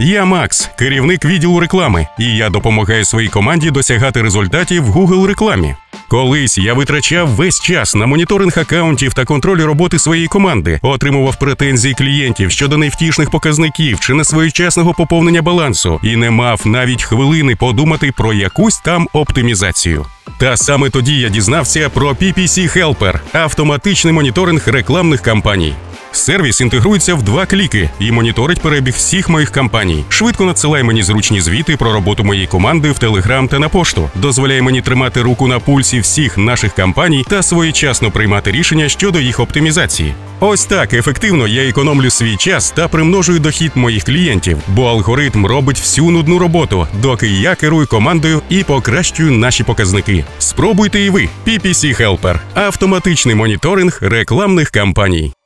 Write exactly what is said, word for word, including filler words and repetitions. Я Макс, керівник відділу реклами, і я допомагаю своїй команді досягати результатів в Google рекламі. Колись я витрачав весь час на моніторинг акаунтів та контроль роботи своєї команди, отримував претензії клієнтів щодо невтішних показників чи несвоєчасного поповнення балансу і не мав навіть хвилини подумати про якусь там оптимізацію. Та саме тоді я дізнався про пі пі сі Helper – автоматичний моніторинг рекламних кампаній. Сервіс інтегрується в два кліки і моніторить перебіг всіх моїх кампаній. Швидко надсилає мені зручні звіти про роботу моєї команди в Telegram та на пошту. Дозволяє мені тримати руку на пульсі всіх наших кампаній та своєчасно приймати рішення щодо їх оптимізації. Ось так ефективно я економлю свій час та примножую дохід моїх клієнтів, бо алгоритм робить всю нудну роботу, доки я керую командою і покращую наші показники. Спробуйте і ви. пі пі сі Helper – автоматичний моніторинг рекламних кампаній.